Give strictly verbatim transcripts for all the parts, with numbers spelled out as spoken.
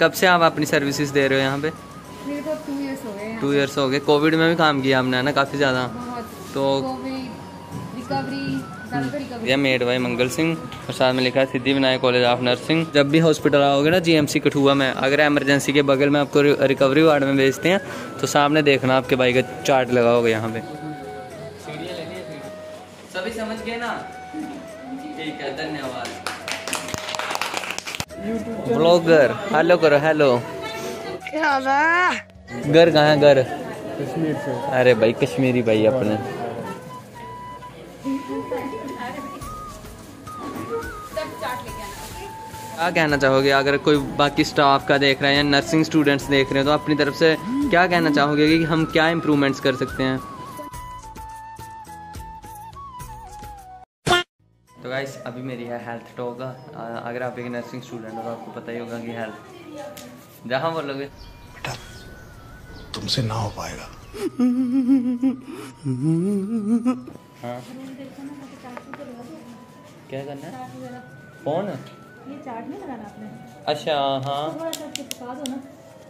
कब से आप अपनी सर्विसेज दे रहे हो यहाँ पे? मेरे को टू इयर्स हो गए। टू इयर्स हो गए। कोविड में भी काम किया हमने ना काफ़ी ज़्यादा, तो रिकवरी। यह मेड भाई मंगल सिंह और साथ में लिखा है Siddhi Vinayak college of nursing. जब भी हॉस्पिटल आओगे ना जीएमसी कठुआ में, अगर एमरजेंसी के बगल में आपको रिकवरी वार्ड में भेजते हैं तो सामने देखना आपके भाई का चार्ट लगा होगा यहाँ पे। सभी समझ गए ना? ठीक है, धन्यवाद। ब्लॉगर हेलो करो, हेलो। घर कहाँ है? घर कश्मीर से। अरे भाई कश्मीरी भाई अपने। क्या कहना चाहोगे अगर कोई बाकी स्टाफ का देख रहे हैं या नर्सिंग स्टूडेंट्स देख रहे हैं तो अपनी तरफ से क्या कहना चाहोगे कि हम क्या इम्प्रूवमेंट्स कर सकते हैं? तो गाइस अभी मेरी है हेल्थ टॉक। अगर आप एक नर्सिंग स्टूडेंट हो तो आपको पता ही होगा कि हेल्थ जहाँ बोलोगे बेटा तुमसे ना हो पाएगा। हाँ क्या करना है? कौन है? ये चार्ट नहीं लगाना आपने। अच्छा हाँ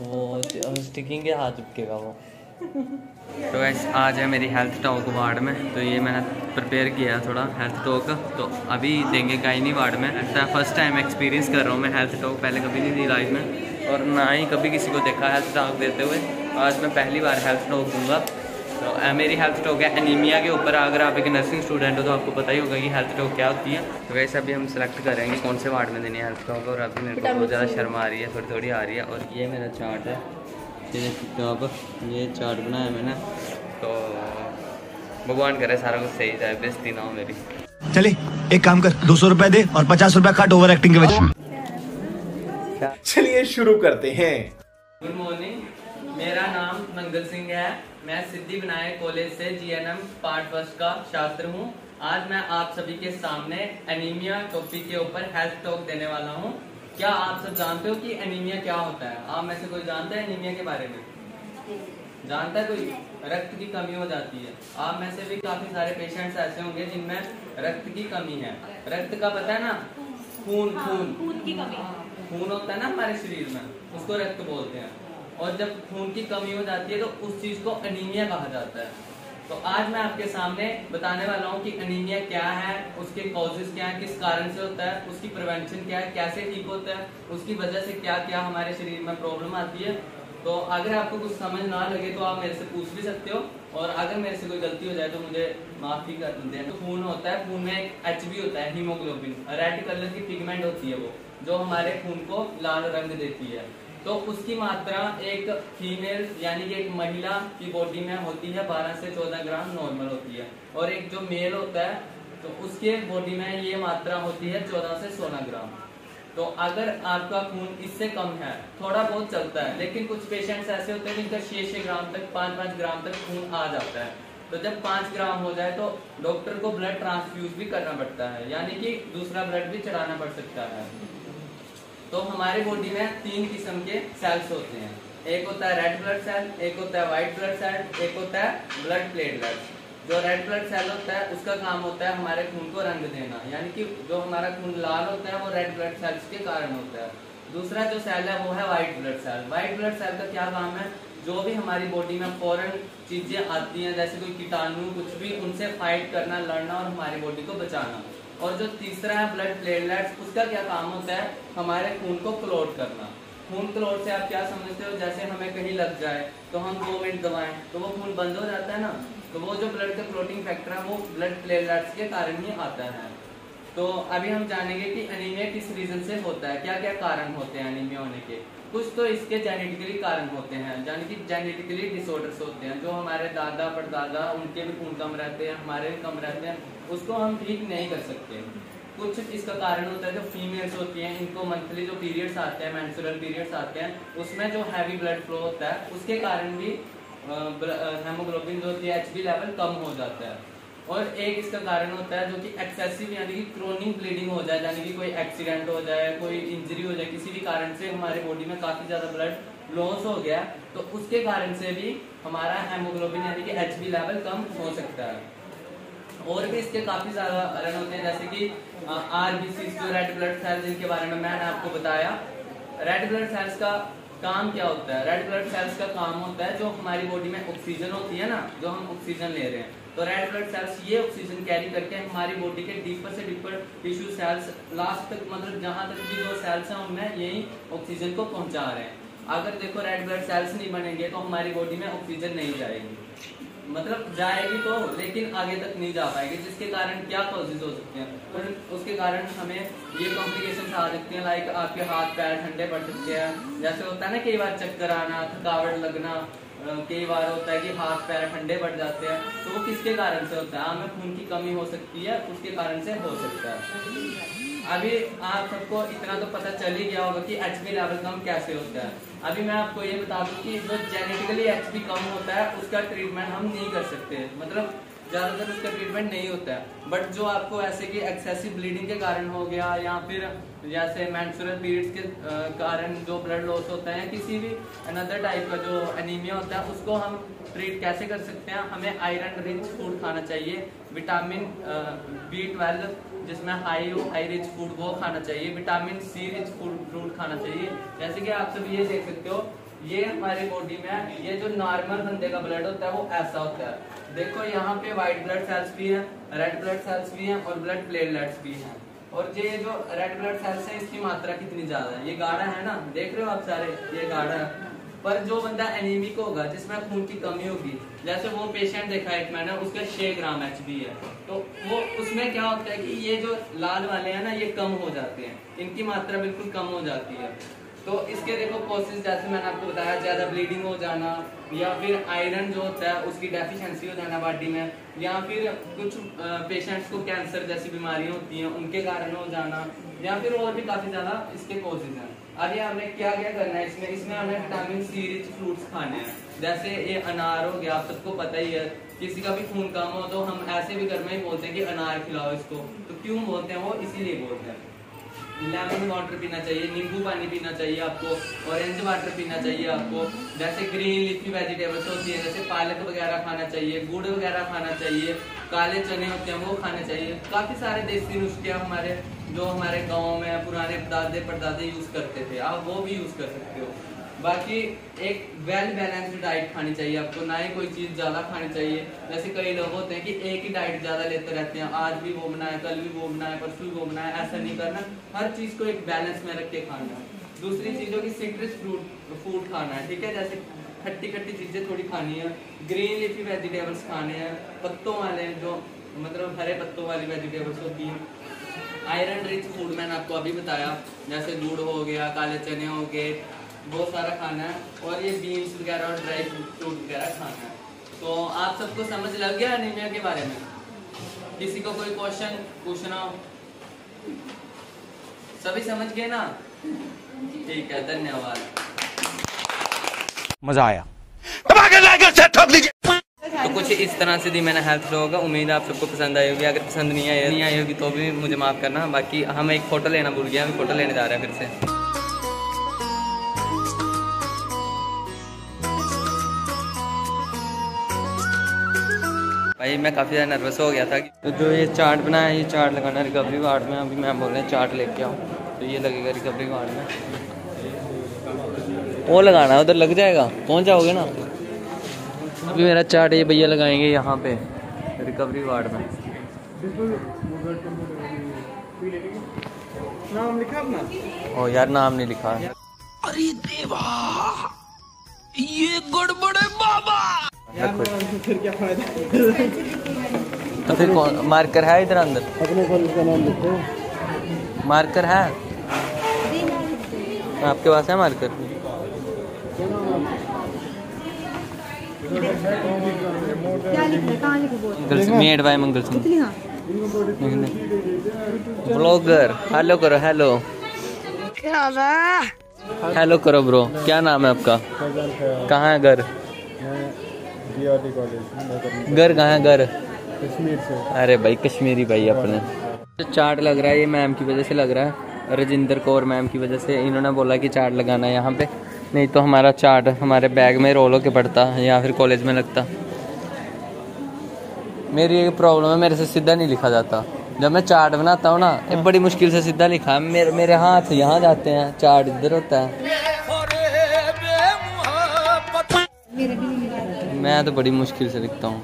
वो स्टिकिंग के हाथ चिपकेगा वो। तो गाइस आज है मेरी हेल्थ टॉक वार्ड में, तो ये मैंने प्रिपेयर किया है थोड़ा हेल्थ टॉक, तो अभी देंगे गायनी वार्ड में। ऐसा फर्स्ट टाइम एक्सपीरियंस कर रहा हूँ मैं हेल्थ टॉक, पहले कभी नहीं दी लाइफ में और ना ही कभी किसी को देखा हेल्थ टॉक देते हुए। आज मैं पहली बार हेल्थ टॉक दूँगा। तो मेरी हेल्थ टॉक है एनीमिया के ऊपर। अगर आप एक नर्सिंग स्टूडेंट हो तो आपको पता ही होगा कि हेल्थ टॉक क्या होती है। तो वैसे अभी हम सिलेक्ट करेंगे कौन से वार्ड में देनी है हेल्थ टॉक, और अभी मेरे को बहुत ज़्यादा शर्म आ रही है, थोड़ी थोड़ी आ रही है। और ये मेरा चार्ट है, ये देख सकते हो आप, ये चार्ट बनाया मैंने। तो भगवान करे सारा कुछ सही जाए, बेइज्जती ना हो मेरी। चले एक काम कर, दो सौ रुपये दे और पचास रुपये काट ओवर एक्टिंग के वजह। चलिए शुरू करते हैं। गुड मॉर्निंग, मेरा नाम मंगल सिंह है। मैं सिद्धि विनायक कॉलेज से जीएनएम पार्ट फर्स्ट का छात्र हूं। आज मैं आप सभी के सामने एनीमिया टॉपिक के ऊपर हेल्थ टॉक देने वाला हूं। क्या आप सब जानते हो कि एनीमिया क्या होता है? आप में से कोई जानता है एनीमिया के बारे में? जानता है कोई? रक्त की कमी हो जाती है। आप में से भी काफी सारे पेशेंट्स ऐसे होंगे जिनमें रक्त की कमी है। रक्त का पता है ना, खून। खून खून की कमी, खून होता है ना हमारे शरीर में, उसको रक्त बोलते हैं। और जब खून की कमी हो जाती है तो उस चीज़ को एनीमिया कहा जाता है। तो आज मैं आपके सामने बताने वाला हूँ कि एनीमिया क्या है, उसके कॉजेज क्या है, किस कारण से होता है, उसकी प्रिवेंशन क्या है, कैसे ठीक होता है, उसकी वजह से क्या क्या हमारे शरीर में प्रॉब्लम आती है। तो अगर आपको कुछ समझ ना लगे तो आप मेरे से पूछ भी सकते हो, और अगर मेरे से कोई गलती हो जाए तो मुझे माफ़ भी कर देना। तो खून होता है, खून में एक एच बी होता है, हीमोग्लोबिन, रेड कलर की पिगमेंट होती है वो, जो हमारे खून को लाल रंग देती है। तो उसकी मात्रा एक फीमेल यानी कि एक महिला की बॉडी में होती है बारह से चौदह ग्राम नॉर्मल होती है, और एक जो मेल होता है तो उसके बॉडी में ये मात्रा होती है चौदह से सोलह ग्राम। तो अगर आपका खून इससे कम है, थोड़ा बहुत चलता है, लेकिन कुछ पेशेंट्स ऐसे होते हैं जिनका छः छः ग्राम तक पाँच पाँच ग्राम तक खून आ जाता है, तो जब पाँच ग्राम हो जाए तो डॉक्टर को ब्लड ट्रांसफ्यूज भी करना पड़ता है, यानी कि दूसरा ब्लड भी चढ़ाना पड़ सकता है। तो हमारे बॉडी में तीन किस्म के सेल्स होते हैं, एक होता है रेड ब्लड सेल, एक होता है वाइट ब्लड सेल, एक होता है ब्लड प्लेटलेट्स। जो रेड ब्लड सेल होता है उसका काम होता है हमारे खून को रंग देना, यानी कि जो हमारा खून लाल होता है वो रेड ब्लड सेल्स के कारण होता है। दूसरा जो सेल है वो है white blood cell. White blood cell का क्या काम है? जो भी हमारी बॉडी में फॉरेन चीज़ें आती हैं जैसे कोई कीटाणु कुछ भी, उनसे फाइट करना, लड़ना और हमारी बॉडी को बचाना। और जो तीसरा है ब्लड प्लेटलेट्स, उसका क्या काम होता है? हमारे खून को क्लॉट करना। खून क्लॉट से आप क्या समझते हो? जैसे हमें कहीं लग जाए तो हम दो मिनट दबाएं तो वो खून बंद हो जाता है ना, तो वो जो ब्लड का क्लॉटिंग फैक्टर है वो ब्लड प्लेटलेट्स के कारण ही आता है। तो अभी हम जानेंगे कि एनीमिया किस रीज़न से होता है, क्या क्या कारण होते हैं एनीमिया होने के। कुछ तो इसके जेनेटिकली कारण होते हैं, यानी कि जेनेटिकली डिसऑर्डर्स होते हैं, जो हमारे दादा परदादा उनके भी खून कम रहते हैं, हमारे भी कम रहते हैं, उसको हम ठीक नहीं कर सकते। कुछ इसका कारण होता है जो फीमेल्स होती हैं, इनको मंथली जो पीरियड्स आते हैं, मेंस्ट्रुअल पीरियड्स आते हैं, उसमें जो हैवी ब्लड फ्लो होता है उसके कारण भी हीमोग्लोबिन जो होती है एच बी लेवल कम हो जाता है। और एक इसका कारण होता है जो कि एक्सेसिव यानी कि क्रोनिक ब्लीडिंग हो जाए, यानी कि कोई एक्सीडेंट हो जाए, कोई इंजरी हो जाए, किसी भी कारण से हमारे बॉडी में काफ़ी ज़्यादा ब्लड लॉस हो गया तो उसके कारण से भी हमारा हेमोग्लोबिन यानी कि एच बी लेवल कम हो सकता है। और भी इसके काफ़ी ज़्यादा कारण होते हैं, जैसे कि आर बी सी, जो रेड ब्लड सेल, जिनके बारे में मैंने आपको बताया। रेड ब्लड सेल्स का काम क्या होता है? रेड ब्लड सेल्स का काम होता है जो हमारी बॉडी में ऑक्सीजन होती है ना, जो हम ऑक्सीजन ले रहे हैं, तो रेड ब्लड सेल्स ये ऑक्सीजन कैरी करके हमारी बॉडी के डीपर से डीपर टिश्यू सेल्स लास्ट तक, मतलब जहाँ तक भी जो सेल्स हैं उनमें यही ऑक्सीजन को पहुँचा रहे हैं। अगर देखो रेड ब्लड सेल्स नहीं बनेंगे तो हमारी बॉडी में ऑक्सीजन नहीं जाएगी, मतलब जाएगी तो लेकिन आगे तक नहीं जा पाएगी, जिसके कारण क्या कॉजेज हो सकते हैं, तो उसके कारण हमें ये कॉम्प्लिकेशंस आ सकती हैं। लाइक आपके हाथ पैर ठंडे पड़ सकते हैं, जैसे होता है ना कई बार चक्कर आना, थकावट लगना, कई बार होता है कि हाथ पैर ठंडे पड़ जाते हैं, तो वो किसके कारण से होता है? हमें खून की कमी हो सकती है, उसके कारण से हो सकता है। अभी आप सबको इतना तो पता चल ही गया होगा कि एचबी लेवल कम कैसे होता है। अभी मैं आपको ये बता दूं कि जो जेनेटिकली एचबी कम होता है उसका ट्रीटमेंट हम नहीं कर सकते, मतलब ज़्यादातर उसका ट्रीटमेंट नहीं होता है। बट जो आपको ऐसे कि एक्सेसिव ब्लीडिंग के कारण हो गया, या फिर जैसे मेंस्ट्रुअल पीरियड्स के कारण जो ब्लड लॉस होता है, या किसी भी अनदर टाइप का जो एनीमिया होता है, उसको हम ट्रीट कैसे कर सकते हैं? हमें आयरन रिच फूड खाना चाहिए, विटामिन बी ट्वेल्व जिसमें हाई हो हाई रिच फूड वो खाना चाहिए, vitamin C rich food fruit खाना चाहिए। जैसे कि आप सब ये देख सकते हो, ये हमारी बॉडी में ये जो नॉर्मल बंदे का ब्लड होता है वो ऐसा होता है। देखो यहाँ पे वाइट ब्लड सेल्स भी हैं, रेड ब्लड सेल्स भी हैं और ब्लड प्लेटलेट्स भी हैं। और ये जो रेड ब्लड सेल्स है इसकी मात्रा कितनी ज्यादा है, ये गाढ़ा है ना, देख रहे हो आप सारे, ये गाढ़ा है। पर जो बंदा एनीमिक होगा, जिसमें खून की कमी होगी, जैसे वो पेशेंट देखा है एक मैंने, उसका छह ग्राम एचबी है, तो वो उसमें क्या होता है कि ये जो लाल वाले हैं ना ये कम हो जाते हैं, इनकी मात्रा बिल्कुल कम हो जाती है। तो इसके देखो कॉजेस, जैसे मैंने आपको बताया, ज़्यादा ब्लीडिंग हो जाना, या फिर आयरन जो होता है उसकी डेफिशिएंसी हो जाना बॉडी में, या फिर कुछ पेशेंट्स को कैंसर जैसी बीमारियां होती हैं उनके कारण हो जाना, या फिर और भी काफ़ी ज़्यादा इसके कॉजेज हैं। अभी हमने क्या क्या करना है इसमें, इसमें हमें विटामिन सी रिच फ्रूट्स खाने हैं, जैसे ये अनार हो गया, आप सबको पता ही है। किसी का भी खून कम हो तो हम ऐसे भी घर में ही बोलते हैं कि अनार खिलाओ इसको, तो क्यों बोलते हैं वो, इसीलिए बोलते हैं। लेमन वाटर पीना चाहिए, नींबू पानी पीना चाहिए आपको, ऑरेंज वाटर पीना चाहिए आपको, जैसे ग्रीन लीफी वेजिटेबल्स होती है जैसे पालक वगैरह खाना चाहिए, गुड़ वगैरह खाना चाहिए, काले चने होते हैं वो खाने चाहिए। काफ़ी सारे देसी नुस्खे हमारे जो हमारे गांव में पुराने दादे परदादे यूज़ करते थे, आप वो भी यूज़ कर सकते हो। बाकी एक वेल बैलेंस्ड डाइट खानी चाहिए आपको, ना ही कोई चीज़ ज़्यादा खानी चाहिए। जैसे कई लोग होते हैं कि एक ही डाइट ज़्यादा लेते रहते हैं, आज भी वो बनाए, कल भी वो बनाए, परसों भी वो बनाए, ऐसा नहीं करना, हर चीज़ को एक बैलेंस में रख के खाना है। दूसरी चीज़ों की सिट्रस फ्रूट फूड खाना है, ठीक है, जैसे खट्टी खट्टी चीज़ें थोड़ी खानी है, ग्रीन लीफी वेजिटेबल्स खाने हैं, पत्तों वाले जो मतलब हरे पत्तों वाली वेजिटेबल्स होती हैं। आयरन रिच फूड मैंने आपको अभी बताया, जैसे गुड़ हो गया, काले चने हो गए, बहुत सारा खाना है, और ये बीन्स वगैरह और ड्राई फ्रूट वगैरह खाना है। तो आप सबको समझ लग गया एनीमिया के बारे में? किसी को कोई क्वेश्चन पूछना हो? सभी समझ गए ना? ठीक है, धन्यवाद, मजा आया। तो कुछ इस तरह से दी मैंने हेल्थ फ्लो होगा, उम्मीद आप सबको पसंद आई होगी। अगर पसंद नहीं आई नहीं आई होगी तो भी मुझे माफ़ करना। बाकी हम एक फ़ोटो लेना भूल गया, हम फ़ोटो लेने जा रहे हैं फिर से। भाई मैं काफ़ी ज़्यादा नर्वस हो गया था। तो जो ये चार्ट बनाया, ये चार्ट लगाना रिकवरी वार्ड में। अभी मैं बोल रहे हैं चार्ट लेके आओ, तो ये लगेगा रिकवरी वार्ड में, वो लगाना है, उधर लग जाएगा, पहुंच जाओगे ना। अभी मेरा चार्ट ये भैया लगाएंगे यहाँ पे रिकवरी वार्ड में। नाम लिखा अपना? ओ यार नाम नहीं लिखा। अरे देवा, ये गड़बड़े बाबा। फिर क्या फायदा? तो फिर मार्कर है इधर अंदर? अपने कॉलेज का नाम लिखो। मार्कर है आपके पास? है marker? Made by Mangal Singh blogger. Hello करो, हेलो हेलो करो ब्रो। क्या नाम है आपका? कहाँ है घर? घर कहाँ है घर? कश्मीर से। अरे भाई कश्मीरी भाई अपने। जो चार्ट लग रहा है ये मैम की वजह से लग रहा है, राजेंद्र कौर मैम की वजह से। इन्होंने बोला कि चार्ट लगाना है यहाँ पे, नहीं तो हमारा चार्ट हमारे बैग में रोल होके पड़ता या फिर कॉलेज में लगता। मेरी एक प्रॉब्लम है, मेरे से सीधा नहीं लिखा जाता। जब मैं चार्ट बनाता हूँ ना, ये बड़ी मुश्किल से सीधा लिखा, मेरे मेरे हाथ यहाँ जाते हैं, चार्ट इधर होता है, मैं तो बड़ी मुश्किल से लिखता हूँ।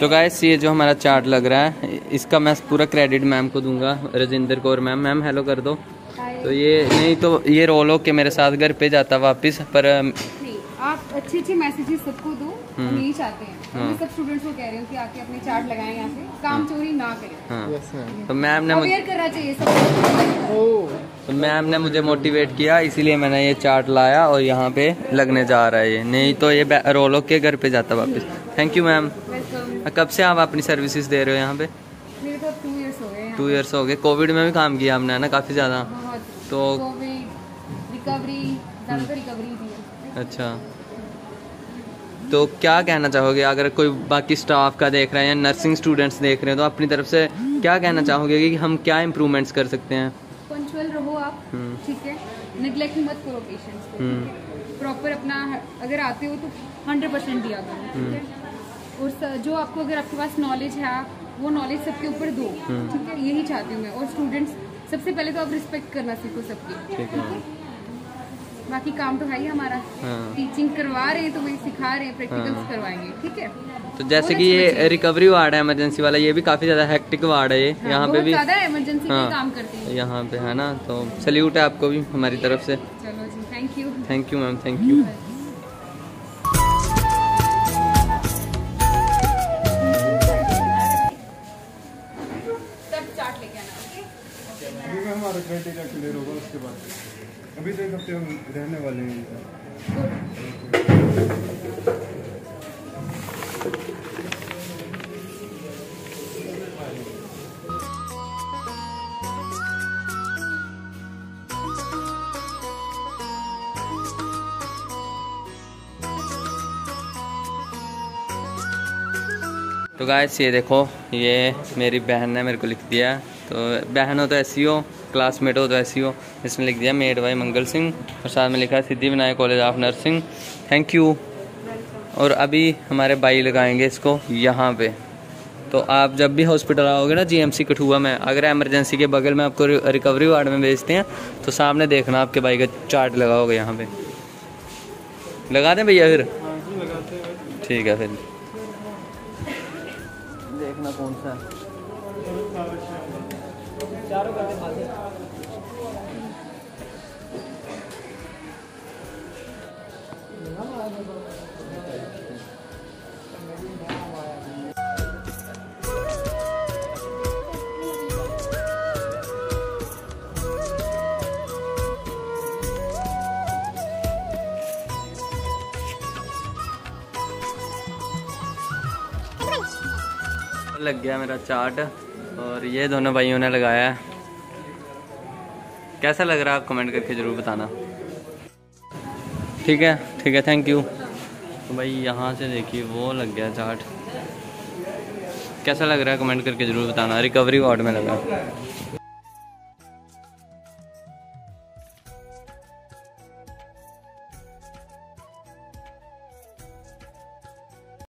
तो गाइस ये जो हमारा चार्ट लग रहा है, इसका मैं पूरा क्रेडिट मैम को दूंगा, Rajendra Kaur ma'am. Ma'am hello कर दो। तो ये नहीं तो ये रोल हो के मेरे साथ घर पे जाता वापस, पर आप अच्छे अच्छे मैसेजेस सबको दो, हम यही चाहते हैं। हाँ। मैं सब स्टूडेंट्स को कह रहे हूँ कि आके अपने चार्ट लगाएं यहाँ से, काम चोरी ना करें। हाँ। yes, तो मैम ने मुझे करना चाहिए सब। तो मैम ने मुझे मोटिवेट किया, इसीलिए मैंने ये चार्ट लाया और यहाँ पे लगने जा रहा है ये, नहीं तो ये रोल होके घर पे जाता वापस। Thank you ma'am. कब से आप अपनी सर्विसेज दे रहे हो यहाँ पे? मेरे को टू ईयर्स हो गए। टू ईयर्स हो गए। कोविड में भी काम किया हमने ना काफ़ी ज़्यादा, तो रिकवरी रिकवरी। अच्छा, तो क्या कहना चाहोगे अगर कोई बाकी स्टाफ का देख रहे हैं या नर्सिंग स्टूडेंट्स देख रहे हैं, तो अपनी तरफ से क्या कहना चाहोगे कि हम क्या इम्प्रूवमेंट्स कर सकते हैं? पंक्चुअल रहो आप, ठीक है, नेगलेक्ट मत करो पेशेंट्स को, प्रॉपर अपना अगर आते हो तो हंड्रेड परसेंट दिया करो, ठीक है, और जो आपको अगर आपके पास नॉलेज है आप वो नॉलेज सबके ऊपर दो, ठीक है, यही चाहती हूँ मैं। और स्टूडेंट्स सबसे पहले तो आप रिस्पेक्ट करना सीखो सबकी, ठीक है, बाकी काम तो है ही हमारा। हाँ। टीचिंग करवा रहे हैं तो वही सिखा रहे हैं, प्रैक्टिकल्स। हाँ। करवाएंगे, ठीक है। तो जैसे कि ये रिकवरी वार्ड है इमरजेंसी वाला, ये भी काफी ज्यादा हेक्टिक वार्ड है ये। हाँ, यहाँ पे भी ज्यादा इमरजेंसी में काम करते हैं यहाँ पे, है ना, तो सैल्यूट है आपको भी हमारी तरफ से। चलो जी, thank you. Thank you ma'am, thank you. अभी तक हफ्ते हम रहने वाले हैं। तो गाइस ये देखो, ये मेरी बहन ने मेरे को लिख दिया, तो बहन हो तो ऐसी हो, क्लासमेट हो तो ऐसी हो। इसमें लिख दिया मेड बाय मंगल सिंह और साथ में लिखा है Siddhi Vinayak college of nursing. Thank you. और अभी हमारे बाई लगाएंगे इसको यहाँ पे। तो आप जब भी हॉस्पिटल आओगे ना जीएमसी कठुआ में, अगर एमरजेंसी के बगल में आपको रिकवरी वार्ड में भेजते हैं तो सामने देखना आपके बाई का चार्ट लगा होगा यहाँ पे। लगा दें भैया फिर? ठीक है, फिर देखना कौन सा लग गया मेरा चार्ट, और ये दोनों भाइयों ने लगाया है। कैसा लग रहा है आप कमेंट करके ज़रूर बताना, ठीक है? ठीक है, थैंक यू। तो भाई यहाँ से देखिए वो लग गया चार्ट, कैसा लग रहा है कमेंट करके ज़रूर बताना। रिकवरी वार्ड में लगा।